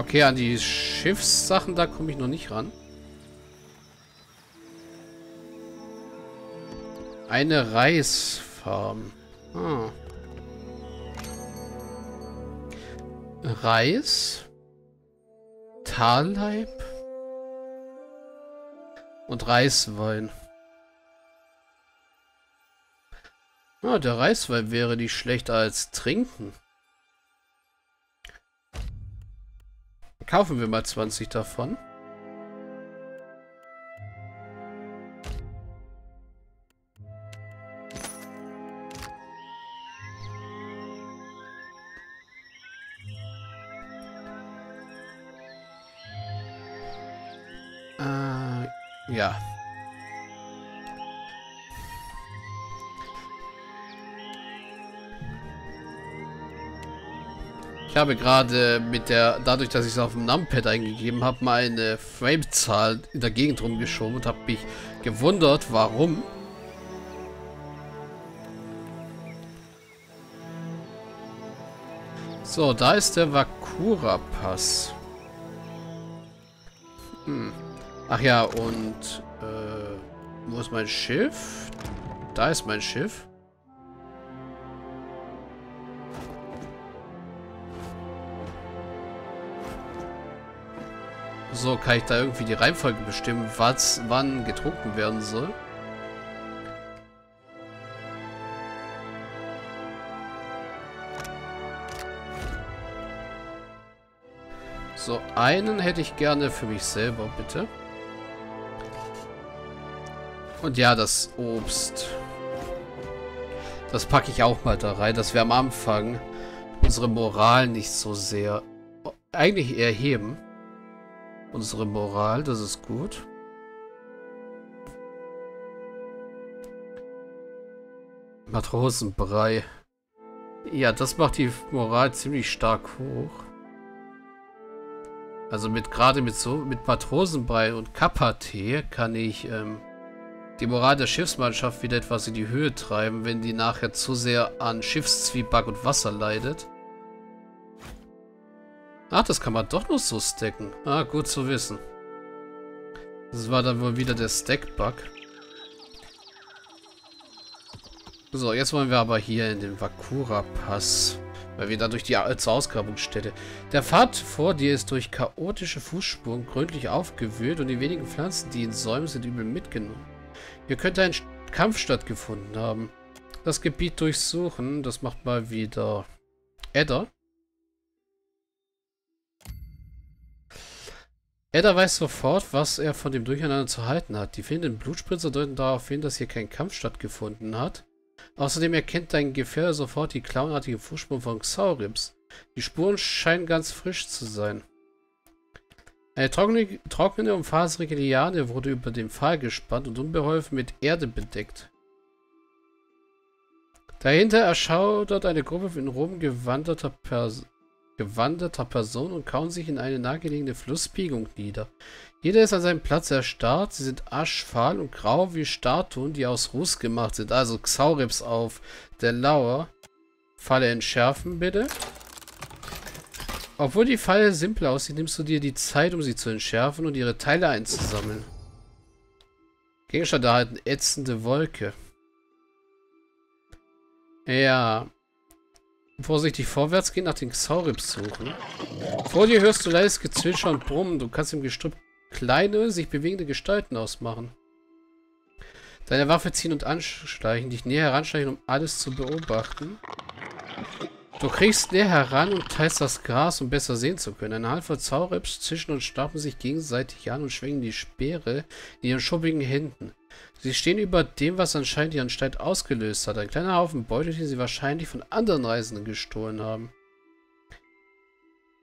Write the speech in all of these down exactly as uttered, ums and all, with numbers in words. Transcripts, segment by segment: Okay, an die Schiffssachen, da komme ich noch nicht ran. Eine Reisfarm. Ah. Reis. Talleib. Und Reiswein. Ah, der Reiswein wäre nicht schlechter als trinken. Kaufen wir mal zwanzig davon. Ja. Ich habe gerade mit der, dadurch, dass ich es auf dem Numpad eingegeben habe, meine Framezahl in der Gegend rumgeschoben und habe mich gewundert, warum. So, da ist der Wakura-Pass. Hm. Ach ja, und äh, wo ist mein Schiff? Da ist mein Schiff. So, kann ich da irgendwie die Reihenfolge bestimmen, was wann getrunken werden soll? So, einen hätte ich gerne für mich selber, bitte. Und ja, das Obst. Das packe ich auch mal da rein, dass wir am Anfang unsere Moral nicht so sehr... Eigentlich erheben. Unsere Moral, das ist gut. Matrosenbrei. Ja, das macht die Moral ziemlich stark hoch. Also mit gerade mit so mit Matrosenbrei und Kappa-Tee kann ich... Ähm, die Moral der Schiffsmannschaft wieder etwas in die Höhe treiben, wenn die nachher zu sehr an Schiffszwieback und Wasser leidet. Ach, das kann man doch noch so stacken. Ah, gut zu wissen. Das war dann wohl wieder der Stack-Bug. So, jetzt wollen wir aber hier in den Wakura-Pass, weil wir da durch die äh, zur Ausgrabungsstätte. Der Pfad vor dir ist durch chaotische Fußspuren gründlich aufgewühlt und die wenigen Pflanzen, die ihn säumen, sind übel mitgenommen. Hier könnte ein Kampf stattgefunden haben. Das Gebiet durchsuchen, das macht mal wieder Edda. Edda weiß sofort, was er von dem Durcheinander zu halten hat. Die fehlenden Blutspritzer deuten darauf hin, dass hier kein Kampf stattgefunden hat. Außerdem erkennt dein Gefährte sofort die clownartige Fußspuren von Xaurips. Die Spuren scheinen ganz frisch zu sein. Eine trockene, trockene und faserige Liane wurde über den Pfahl gespannt und unbeholfen mit Erde bedeckt. Dahinter erschaudert eine Gruppe in Rom gewanderter, Pers gewanderter Personen und kauen sich in eine nahegelegene Flussbiegung nieder. Jeder ist an seinem Platz erstarrt, sie sind aschfahl und grau wie Statuen, die aus Ruß gemacht sind. Also Xaurips auf der Lauer. Falle entschärfen, bitte. Obwohl die Falle simpel aussieht, nimmst du dir die Zeit, um sie zu entschärfen und ihre Teile einzusammeln. Gegenstand erhalten, ätzende Wolke. Ja. Vorsichtig vorwärts gehen, nach den Xaurips suchen. Vor dir hörst du leises Gezwitscher und Brummen. Du kannst im Gestrüpp kleine, sich bewegende Gestalten ausmachen. Deine Waffe ziehen und anschleichen, dich näher heranschleichen, um alles zu beobachten. Du kriegst näher heran und teilst das Gras, um besser sehen zu können. Eine Handvoll Xaurips zischen und stapeln sich gegenseitig an und schwingen die Speere in ihren schuppigen Händen. Sie stehen über dem, was anscheinend ihren Streit ausgelöst hat. Ein kleiner Haufen Beute, den sie wahrscheinlich von anderen Reisenden gestohlen haben.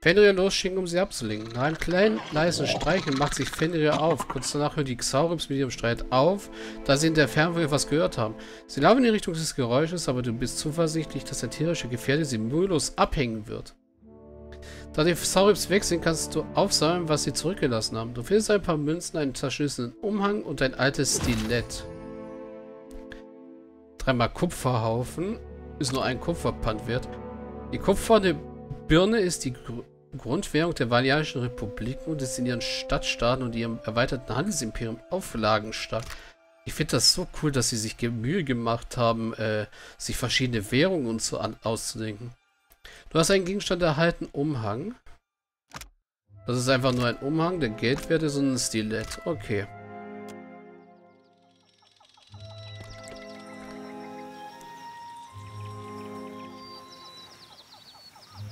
Fenrir losschicken, um sie abzulenken. Nach einem kleinen, leisen Streicheln macht sich Fenrir auf. Kurz danach hören die Xaurips mit ihrem Streit auf, da sie in der Ferne etwas gehört haben. Sie laufen in die Richtung des Geräusches, aber du bist zuversichtlich, dass der tierische Gefährte sie mühelos abhängen wird. Da die Xaurips weg sind, kannst du aufsammeln, was sie zurückgelassen haben. Du findest ein paar Münzen, einen zerschlissenen Umhang und ein altes Stilett. Dreimal Kupferhaufen. Ist nur ein Kupferpfand wert. Die kupferne Birne ist die Grundwährung der Valianischen Republiken und ist in ihren Stadtstaaten und ihrem erweiterten Handelsimperium auflagenstark. Ich finde das so cool, dass sie sich Mühe gemacht haben, äh, sich verschiedene Währungen und so an auszudenken. Du hast einen Gegenstand erhalten, Umhang. Das ist einfach nur ein Umhang, der Geldwert ist und ein Stilett. Okay.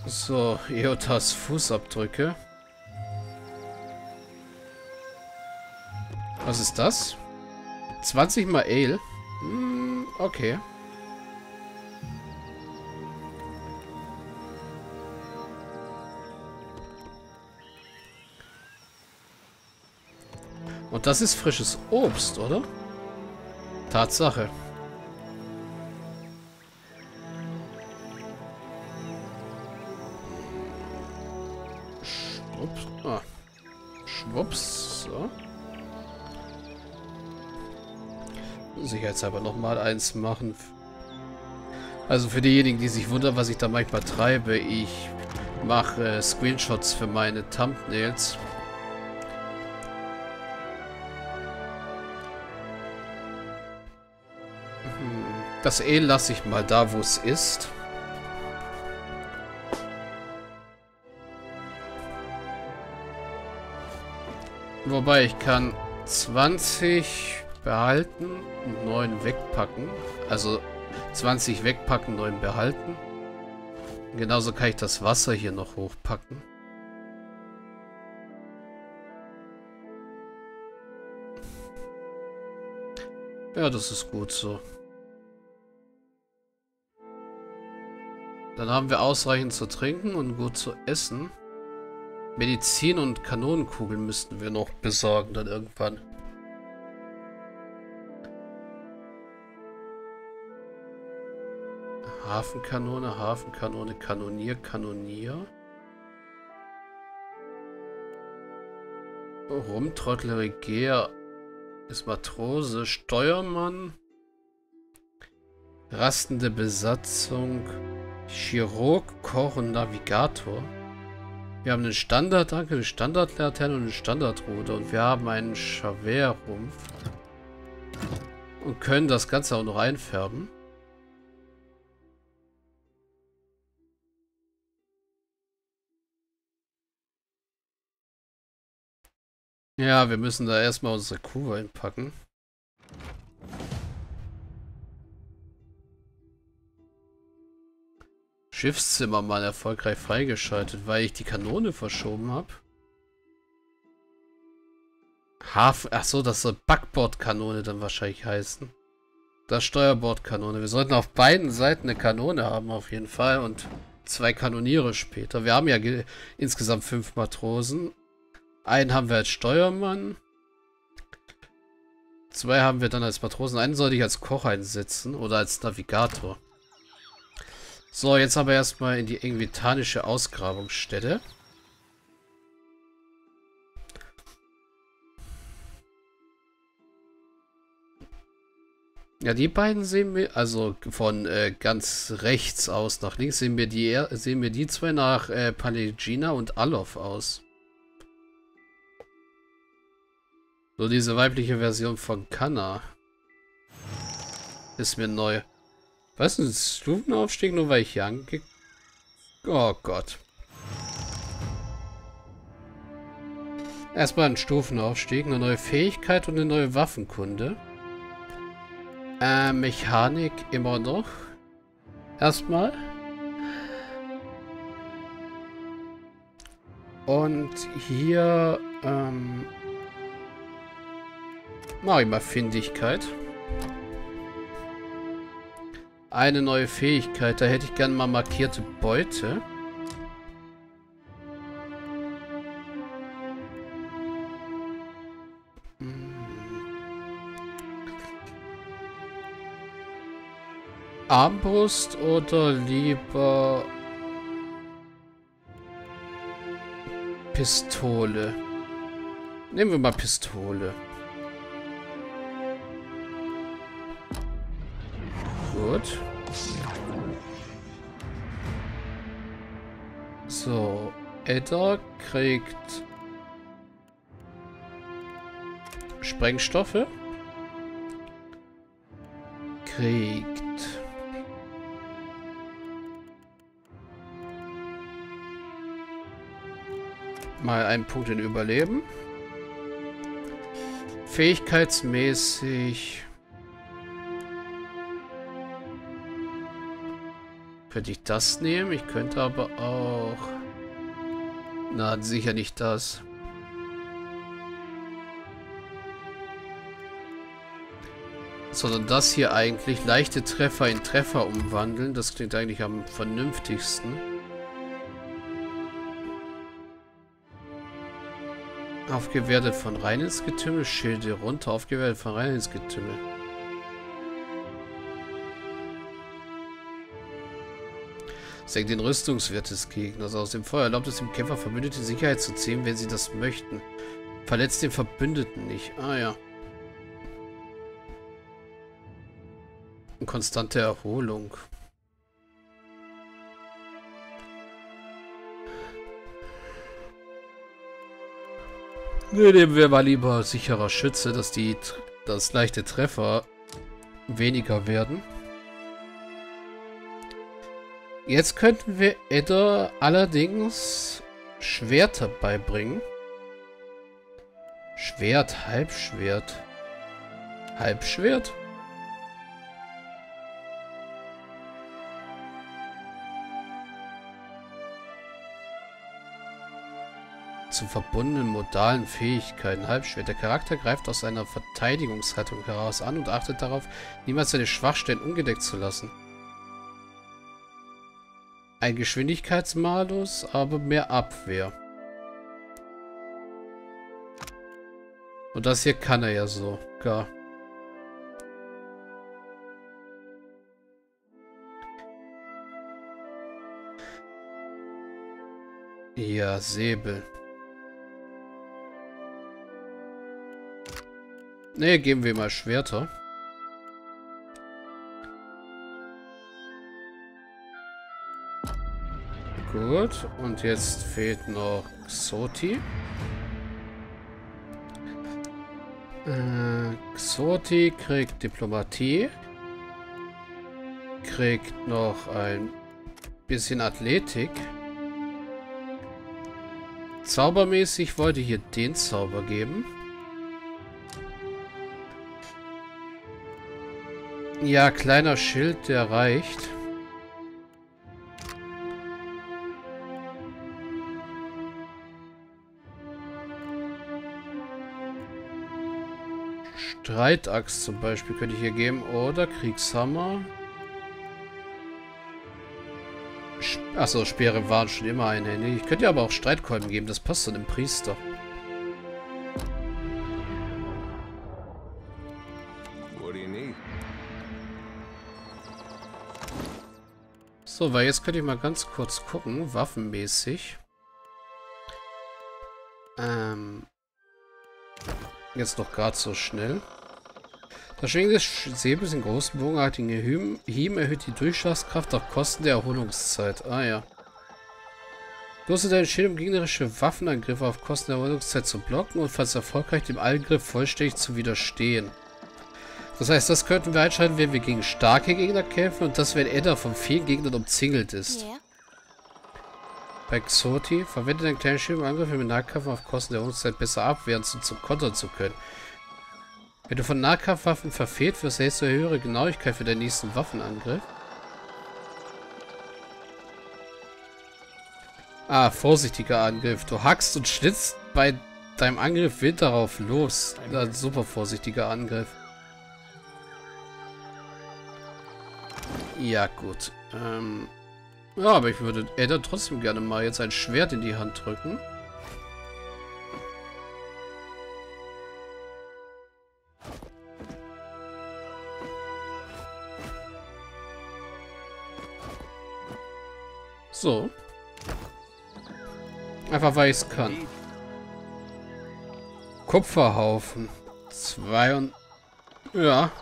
So, Eothas Fußabdrücke. Was ist das? zwanzig mal Ale? Hm, okay. Und das ist frisches Obst, oder? Tatsache. Schwupps. Ah. Schwupps. So. Sicherheitshalber nochmal eins machen. Also für diejenigen, die sich wundern, was ich da manchmal treibe, ich mache Screenshots für meine Thumbnails. Das E lasse ich mal da, wo es ist. Wobei ich kann zwanzig behalten und neun wegpacken. Also zwanzig wegpacken, neun behalten. Genauso kann ich das Wasser hier noch hochpacken. Ja, das ist gut so. Dann haben wir ausreichend zu trinken und gut zu essen. Medizin und Kanonenkugeln müssten wir noch besorgen dann irgendwann. Hafenkanone, Hafenkanone, Kanonier, Kanonier. Rumtrottel, Regier, ist Matrose, Steuermann. Rastende Besatzung. Chirurg, Koch und Navigator. Wir haben einen Standard, danke, eine Standardlaterne und einen Standardruder. Und wir haben einen Chaverrumpf. Und können das Ganze auch noch einfärben. Ja, wir müssen da erstmal unsere Kuh einpacken. Schiffszimmer mal erfolgreich freigeschaltet, weil ich die Kanone verschoben habe. Hafen, ach so, das soll Backbordkanone dann wahrscheinlich heißen. Das Steuerbordkanone. Wir sollten auf beiden Seiten eine Kanone haben auf jeden Fall und zwei Kanoniere später. Wir haben ja insgesamt fünf Matrosen. Einen haben wir als Steuermann. Zwei haben wir dann als Matrosen. Einen sollte ich als Koch einsetzen oder als Navigator. So, jetzt aber erstmal in die engvitanische Ausgrabungsstätte. Ja, die beiden sehen wir, also von äh, ganz rechts aus nach links sehen wir die, sehen wir die zwei nach äh, Palegina und Alof aus. So, diese weibliche Version von Kanna ist mir neu. Was ist ein Stufenaufstieg, nur weil ich hier ange... Oh Gott. Erstmal ein Stufenaufstieg, eine neue Fähigkeit und eine neue Waffenkunde. Äh, Mechanik immer noch. Erstmal. Und hier, ähm... mach ich mal Findigkeit. Eine neue Fähigkeit. Da hätte ich gerne mal markierte Beute. Armbrust oder lieber Pistole. Nehmen wir mal Pistole. Gut. So, Edda kriegt Sprengstoffe. Kriegt mal einen Punkt in Überleben. Fähigkeitsmäßig könnte ich das nehmen. Ich könnte aber auch... Na, sicher nicht das. Sondern das hier eigentlich. Leichte Treffer in Treffer umwandeln. Das klingt eigentlich am vernünftigsten. Aufgewertet von rein ins Getümmel. Schilde runter. Aufgewertet von rein ins Getümmel. Senkt den Rüstungswert des Gegners aus dem Feuer. Erlaubt es dem Kämpfer, Verbündete in Sicherheit zu ziehen, wenn sie das möchten. Verletzt den Verbündeten nicht. Ah ja. Konstante Erholung. Ne, nehmen wir mal lieber sicherer Schütze, dass die das leichte Treffer weniger werden. Jetzt könnten wir Edda allerdings Schwerter beibringen. Schwert, Halbschwert. Halbschwert? Zu verbundenen modalen Fähigkeiten. Halbschwert. Der Charakter greift aus seiner Verteidigungshaltung heraus an und achtet darauf, niemals seine Schwachstellen ungedeckt zu lassen. Ein Geschwindigkeitsmalus, aber mehr Abwehr. Und das hier kann er ja so. Gar. Ja, Säbel. Ne, geben wir mal Schwerter. Gut, und jetzt fehlt noch Xoti. Äh, Xoti kriegt Diplomatie. Kriegt noch ein bisschen Athletik. Zaubermäßig wollte ich hier den Zauber geben. Ja, kleiner Schild, der reicht. Streitaxt zum Beispiel könnte ich hier geben. Oder Kriegshammer. Achso, Speere waren schon immer einhändig. Ich könnte ja aber auch Streitkolben geben. Das passt zu einem Priester. So, weil jetzt könnte ich mal ganz kurz gucken. Waffenmäßig. Ähm... Jetzt noch gerade so schnell. Das Schwingen des Säbels in großen bogenartigen Hieben erhöht die Durchschlagskraft auf Kosten der Erholungszeit. Ah ja. Nutze deinen Schild, um gegnerische Waffenangriffe auf Kosten der Erholungszeit zu blocken und falls erfolgreich dem Angriff vollständig zu widerstehen. Das heißt, das könnten wir einschalten, wenn wir gegen starke Gegner kämpfen und das, wenn Edda von vielen Gegnern umzingelt ist. Yeah. Bei Xoti verwendet einen kleinen Schild, um Angriffe mit Nahkampf auf Kosten der Erholungszeit besser abwehren und um zu kontern zu können. Wenn du von Nahkampfwaffen verfehlt wirst, erhältst du eine höhere Genauigkeit für deinen nächsten Waffenangriff. Ah, vorsichtiger Angriff. Du hackst und schnitzt bei deinem Angriff wild darauf los. Ein super vorsichtiger Angriff. Ja, gut. Ähm... Ja, aber ich würde Edda trotzdem gerne mal jetzt ein Schwert in die Hand drücken. So. Einfach weil ich es kann. Kupferhaufen. Zwei und... Ja.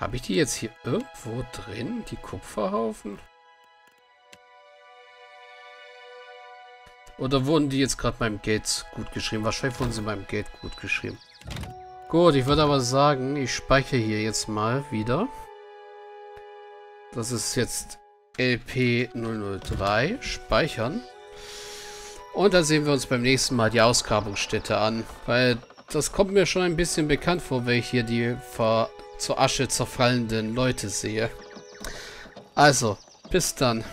Habe ich die jetzt hier irgendwo drin? Die Kupferhaufen? Oder wurden die jetzt gerade meinem Geld gut geschrieben? Wahrscheinlich wurden sie meinem Geld gut geschrieben. Gut, ich würde aber sagen, ich speichere hier jetzt mal wieder. Das ist jetzt L P null null drei. Speichern. Und dann sehen wir uns beim nächsten Mal die Ausgrabungsstätte an. Weil das kommt mir schon ein bisschen bekannt vor, wenn ich hier die zur Asche zerfallenden Leute sehe. Also, bis dann.